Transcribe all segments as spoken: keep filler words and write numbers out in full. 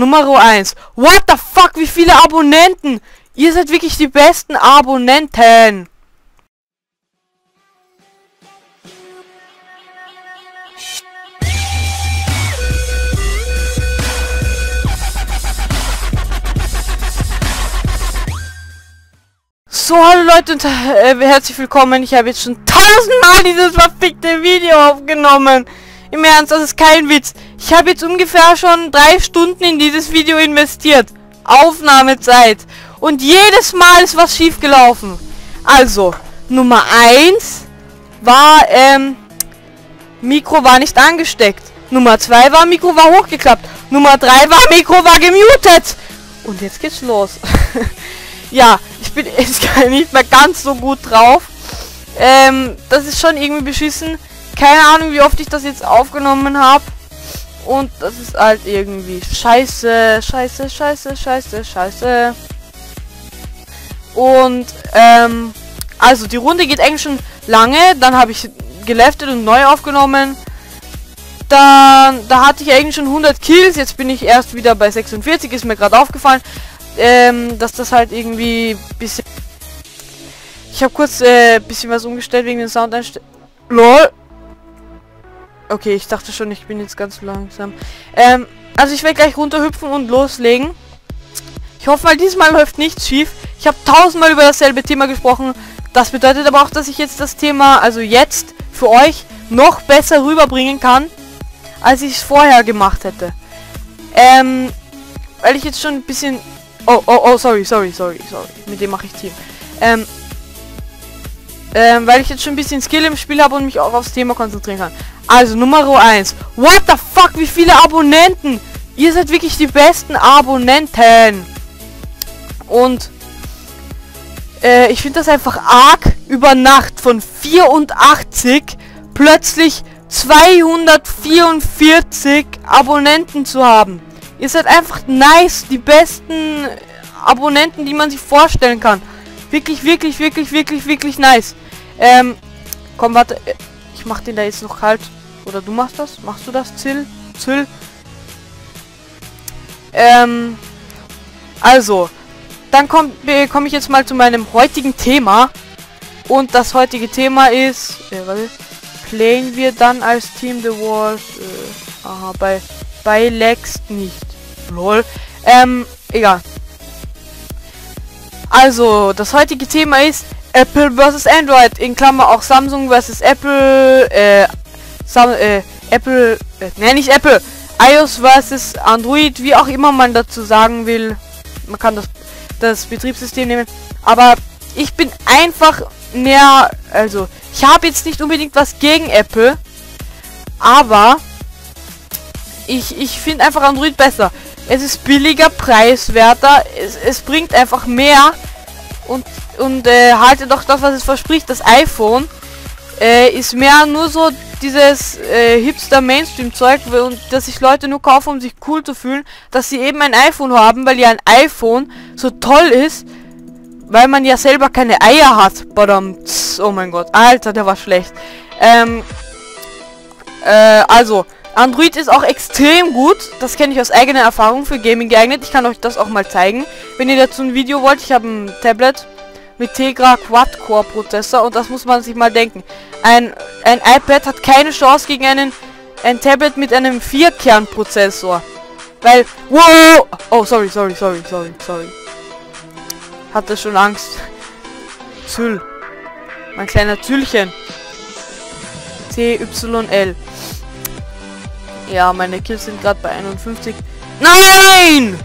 Nummer eins. What the fuck, wie viele Abonnenten? Ihr seid wirklich die besten Abonnenten. So, hallo Leute und äh, herzlich willkommen. Ich habe jetzt schon tausendmal dieses verfickte Video aufgenommen. Im Ernst, das ist kein Witz. Ich habe jetzt ungefähr schon drei Stunden in dieses Video investiert. Aufnahmezeit. Und jedes Mal ist was schief gelaufen. Also, Nummer eins war, ähm, Mikro war nicht angesteckt. Nummer zwei war, Mikro war hochgeklappt. Nummer drei war, Mikro war gemutet. Und jetzt geht's los. Ja, ich bin jetzt nicht mehr ganz so gut drauf. Ähm, das ist schon irgendwie beschissen. Keine Ahnung, wie oft ich das jetzt aufgenommen habe. Und das ist halt irgendwie scheiße, scheiße, scheiße, scheiße, scheiße. Und, ähm, also die Runde geht eigentlich schon lange. Dann habe ich geleftet und neu aufgenommen. Dann, da hatte ich eigentlich schon hundert Kills. Jetzt bin ich erst wieder bei sechsundvierzig, ist mir gerade aufgefallen. Ähm, dass das halt irgendwie bisschen... Ich habe kurz äh, bisschen was umgestellt wegen den Soundeinstellungen. LOL! Okay, ich dachte schon, ich bin jetzt ganz langsam. Ähm, also ich werde gleich runterhüpfen und loslegen. Ich hoffe mal, diesmal läuft nichts schief. Ich habe tausendmal über dasselbe Thema gesprochen. Das bedeutet aber auch, dass ich jetzt das Thema, also jetzt, für euch noch besser rüberbringen kann, als ich es vorher gemacht hätte. Ähm, weil ich jetzt schon ein bisschen... Oh, oh, oh, sorry, sorry, sorry, sorry. Mit dem mache ich Team. Ähm, ähm, weil ich jetzt schon ein bisschen Skill im Spiel habe und mich auch aufs Thema konzentrieren kann. Also, Nummer eins. What the fuck, wie viele Abonnenten? Ihr seid wirklich die besten Abonnenten. Und, äh, ich finde das einfach arg, über Nacht von vierundachtzig plötzlich zweihundertvierundvierzig Abonnenten zu haben. Ihr seid einfach nice, die besten Abonnenten, die man sich vorstellen kann. Wirklich, wirklich, wirklich, wirklich, wirklich nice. Ähm, komm, warte. Ich mach den da jetzt noch kalt. Oder du machst das? Machst du das? Zill? Zill? Ähm, also. Dann komme äh, komm ich jetzt mal zu meinem heutigen Thema. Und das heutige Thema ist... Äh, warte. Playen wir dann als Team The Wars... Äh, aha, bei... Bei Lex nicht. Lol. Ähm, egal. Also, das heutige Thema ist Apple versus Android. In Klammer auch Samsung versus Apple. Äh, Sam äh, Apple. Äh, ne, nicht Apple. iOS versus Android. Wie auch immer man dazu sagen will. Man kann das, das Betriebssystem nehmen. Aber ich bin einfach mehr. Also, ich habe jetzt nicht unbedingt was gegen Apple. Aber. Ich, ich finde einfach Android besser. Es ist billiger, preiswerter, es, es bringt einfach mehr und, und äh, haltet doch das, was es verspricht. Das iPhone äh, ist mehr nur so dieses äh, Hipster-Mainstream-Zeug, und dass sich Leute nur kaufen, um sich cool zu fühlen, dass sie eben ein iPhone haben, weil ja ein iPhone so toll ist, weil man ja selber keine Eier hat. Verdammt, oh mein Gott, Alter, der war schlecht. Ähm, äh, also... Android ist auch extrem gut, das kenne ich aus eigener Erfahrung, für Gaming geeignet. Ich kann euch das auch mal zeigen, wenn ihr dazu ein Video wollt. Ich habe ein Tablet mit Tegra Quad-Core Prozessor und das muss man sich mal denken. Ein, ein iPad hat keine Chance gegen einen, ein Tablet mit einem Vier-Kern-Prozessor. Weil, wow, oh sorry, sorry, sorry, sorry, sorry. Hatte schon Angst. Zül. Mein kleiner Zülchen. C Y L. Ja, meine Kills sind gerade bei einundfünfzig. Nein!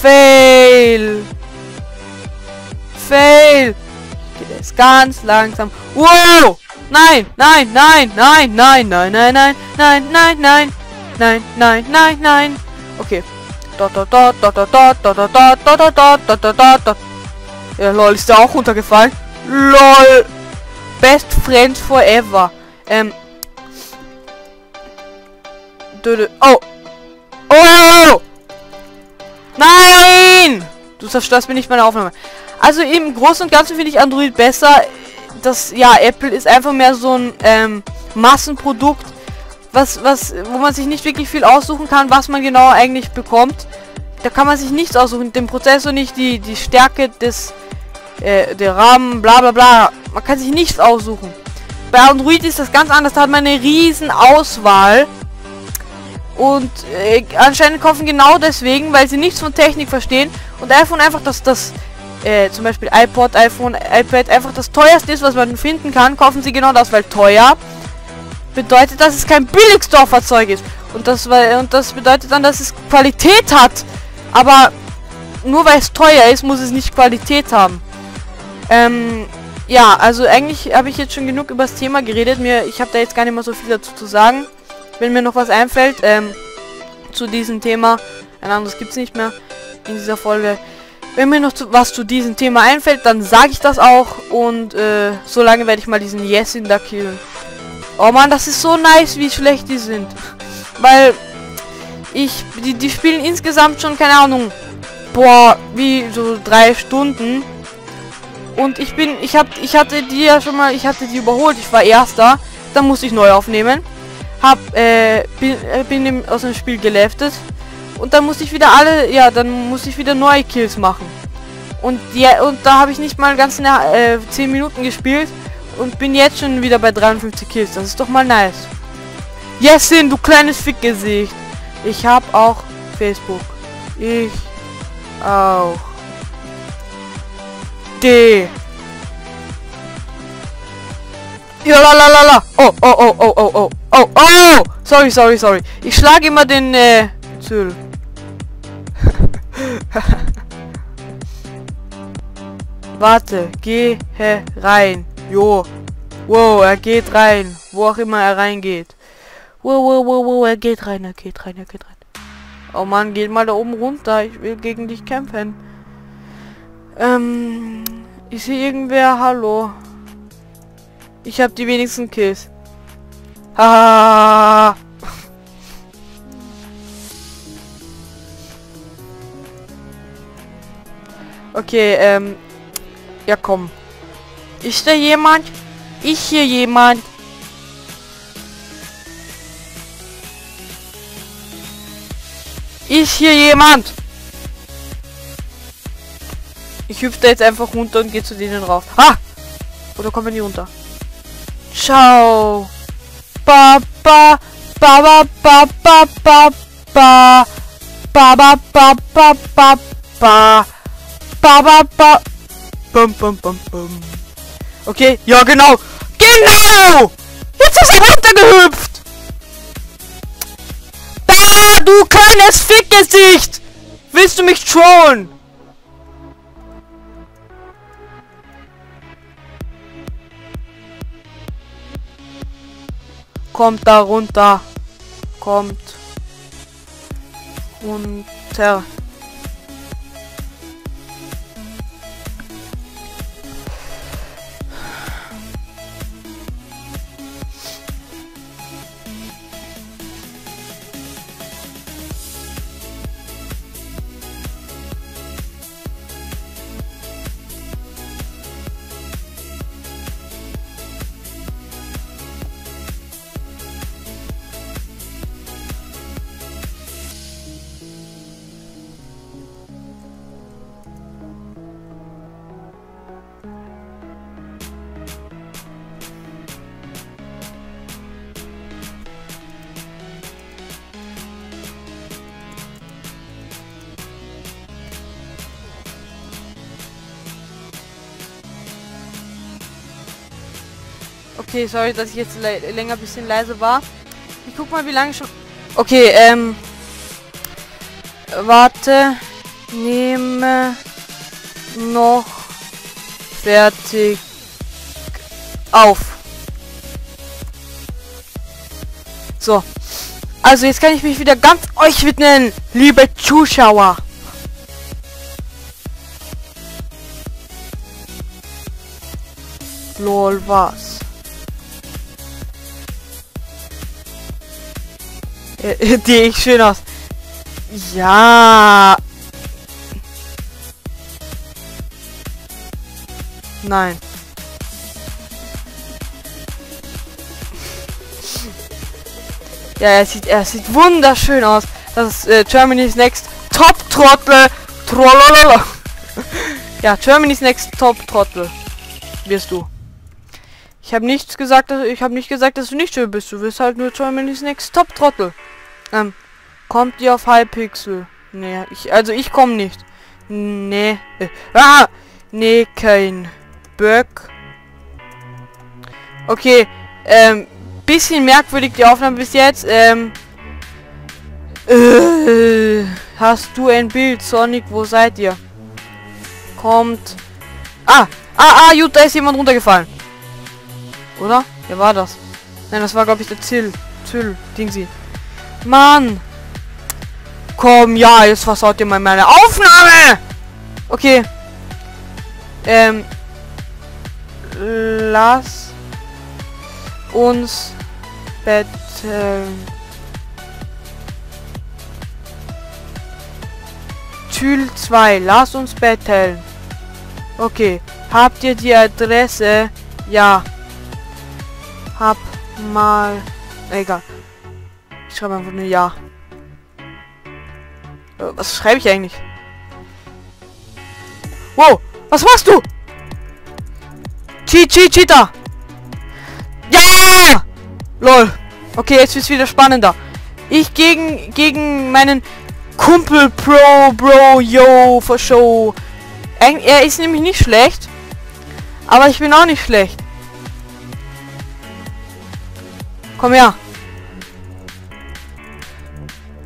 Fail! Fail! Ich gehe jetzt ganz langsam. Wow! Nein, nein, nein, nein, nein, nein, nein, nein, nein, nein, nein, nein, nein, nein, nein. Okay. Dot, dot, dot, dot, dot, dot, dot, dot, dot, dot, dot, dot, dot. Ja, lol, ist der auch runtergefallen? Lol! Best friends forever. Ähm. Oh. Oh! Nein! Du zerstörst mir nicht meine Aufnahme. Also im Großen und Ganzen finde ich Android besser. Das, ja, Apple ist einfach mehr so ein ähm, Massenprodukt. was, was, wo man sich nicht wirklich viel aussuchen kann, was man genau eigentlich bekommt. Da kann man sich nichts aussuchen, den Prozessor nicht, die, die Stärke des, äh, der RAM, bla bla bla. Man kann sich nichts aussuchen. Bei Android ist das ganz anders, da hat man eine riesen Auswahl. Und äh, anscheinend kaufen genau deswegen, weil sie nichts von Technik verstehen. Und iPhone einfach, dass das, äh, zum Beispiel iPod, iPhone, iPad, einfach das teuerste ist, was man finden kann, kaufen sie genau das, weil teuer bedeutet, dass es kein Billigstorfer-Zeug ist. Und das, und das bedeutet dann, dass es Qualität hat. Aber nur weil es teuer ist, muss es nicht Qualität haben. Ähm, ja, also eigentlich habe ich jetzt schon genug über das Thema geredet. Mir, ich habe da jetzt gar nicht mehr so viel dazu zu sagen. Wenn mir noch was einfällt, ähm, zu diesem Thema, ein anderes gibt es nicht mehr in dieser Folge. Wenn mir noch zu, was zu diesem Thema einfällt, dann sage ich das auch. Und äh, solange werde ich mal diesen Yesin da killen. Oh man, das ist so nice, wie schlecht die sind. Weil ich, die, die spielen insgesamt schon, keine Ahnung, boah, wie so drei Stunden. Und ich bin, ich hab, ich hatte die ja schon mal, ich hatte die überholt, ich war Erster. Dann musste ich neu aufnehmen. Hab, äh, bin, bin im, aus dem Spiel geleftet. Und dann musste ich wieder alle, ja, dann musste ich wieder neue Kills machen. Und ja, und da habe ich nicht mal ganz äh, zehn Minuten gespielt. Und bin jetzt schon wieder bei dreiundfünfzig Kills. Das ist doch mal nice. Yesin, du kleines Fickgesicht. Ich habe auch Facebook. Ich auch. D. Lalalala. Oh, oh, oh, oh, oh, oh. Oh, oh. Sorry, sorry, sorry. Ich schlage immer den, äh, Zül. Warte. Geh rein. Jo. Wow, er geht rein. Wo auch immer er reingeht. Wow, wow, wow, wow, er geht rein, er geht rein, er geht rein. Oh Mann, geht mal da oben runter. Ich will gegen dich kämpfen. Ähm, ich sehe irgendwer, hallo. Ich habe die wenigsten Kills. Hahaha. Okay, ähm. Ja, komm. Ist da jemand? Ist hier jemand? Ist hier jemand? Ich hüpfe da jetzt einfach runter und gehe zu denen rauf. Ha! Oder kommen die runter? Ciao! Ba ba ba ba ba ba ba ba ba ba ba ba ba ba ba ba bum bum bum bum. Okay, ja genau! Genau! Jetzt ist er runtergehüpft! Du kleines Fickgesicht! Willst du mich trollen? Kommt da runter. Kommt. Runter. Okay, sorry, dass ich jetzt länger ein bisschen leise war. Ich guck mal, wie lange schon... Okay, ähm... Warte... Nehme... Noch... Fertig... Auf. So. Also, jetzt kann ich mich wieder ganz euch widmen, liebe Zuschauer. Lol, was? Die ich schön aus. Ja. Nein. Ja, er sieht, er sieht wunderschön aus. Das ist äh, Germany's Next Top Trottel. Trollololo. Ja, Germany's Next Top Trottel bist du. Ich habe nichts gesagt, dass, ich habe nicht gesagt, dass du nicht schön bist. Du bist halt nur Germany's Next Top Trottel. Ähm, kommt ihr auf Hypixel? Nee, ich, also ich komme nicht. Nee. Äh, ah, nee, kein Böck. Okay, ähm, bisschen merkwürdig die Aufnahme bis jetzt. Ähm, äh, hast du ein Bild, Sonic? Wo seid ihr? Kommt. Ah, ah, ah, gut, da ist jemand runtergefallen. Oder? Wer war das? Nein, das war, glaube ich, der Zill. Zill, Dingsi. Mann. Komm, ja, jetzt versaut ihr mal meine Aufnahme. Okay. Ähm. Lass uns betteln. Tül zwei, lass uns betteln. Okay, habt ihr die Adresse? Ja. Hab mal... Egal. Ich schreibe einfach nur ja. Was schreibe ich eigentlich? Wow, was machst du? Chi chi Cheetah. Ja! Lol. Okay, jetzt wird's wieder spannender. Ich gegen gegen meinen Kumpel Pro Bro Yo for Show. Er ist nämlich nicht schlecht, aber ich bin auch nicht schlecht. Komm her.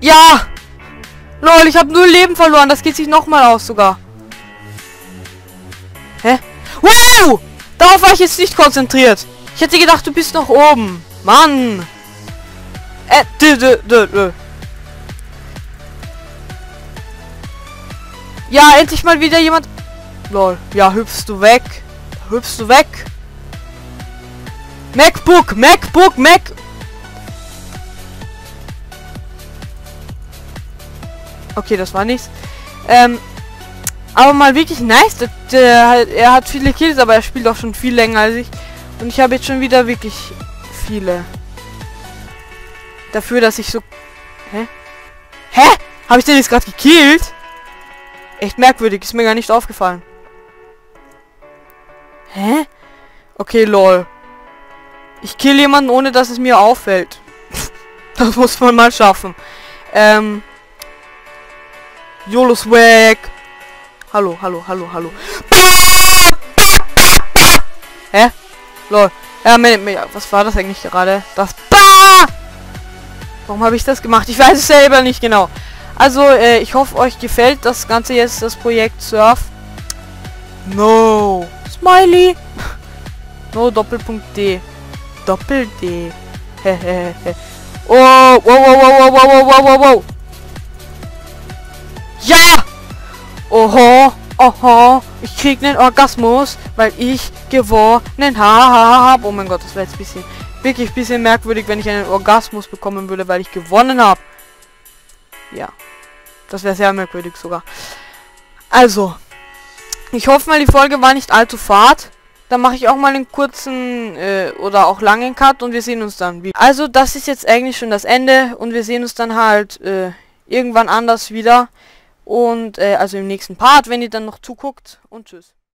Ja! Lol, ich habe null Leben verloren. Das geht sich nochmal aus sogar. Hä? Wow! Darauf war ich jetzt nicht konzentriert. Ich hätte gedacht, du bist noch oben. Mann. Äh, dö, dö, dö, dö. Ja, endlich mal wieder jemand. Lol. Ja, hüpfst du weg. Hüpfst du weg. MacBook, MacBook, Mac. Okay, das war nichts. Ähm. Aber mal wirklich nice. Das, der, er hat viele Kills, aber er spielt auch schon viel länger als ich. Und ich habe jetzt schon wieder wirklich viele. Dafür, dass ich so... Hä? Hä? Habe ich den jetzt gerade gekillt? Echt merkwürdig. Ist mir gar nicht aufgefallen. Hä? Okay, lol. Ich kill jemanden, ohne dass es mir auffällt. Das muss man mal schaffen. Ähm... YOLO Swag. Hallo, hallo, hallo, hallo. Hä? Lol. Ja, was war das eigentlich gerade? Das Bah! Warum habe ich das gemacht? Ich weiß es selber nicht genau. Also, äh, ich hoffe, euch gefällt das Ganze jetzt, das Projekt Surf. No. Smiley. No Doppelpunkt D. Doppel D. Hehehe. Oh, wow, wow, wow, wow, wow, wow, wow, wow. Ja! Oho, oho. Ich krieg einen Orgasmus, weil ich gewonnen habe. Oh mein Gott, das wäre jetzt ein bisschen, wirklich ein bisschen merkwürdig, wenn ich einen Orgasmus bekommen würde, weil ich gewonnen habe. Ja, das wäre sehr merkwürdig sogar. Also, ich hoffe mal, die Folge war nicht allzu fad. Dann mache ich auch mal einen kurzen äh, oder auch langen Cut und wir sehen uns dann wieder. Also, das ist jetzt eigentlich schon das Ende und wir sehen uns dann halt äh, irgendwann anders wieder. Und äh, also im nächsten Part, wenn ihr dann noch zuguckt, und tschüss.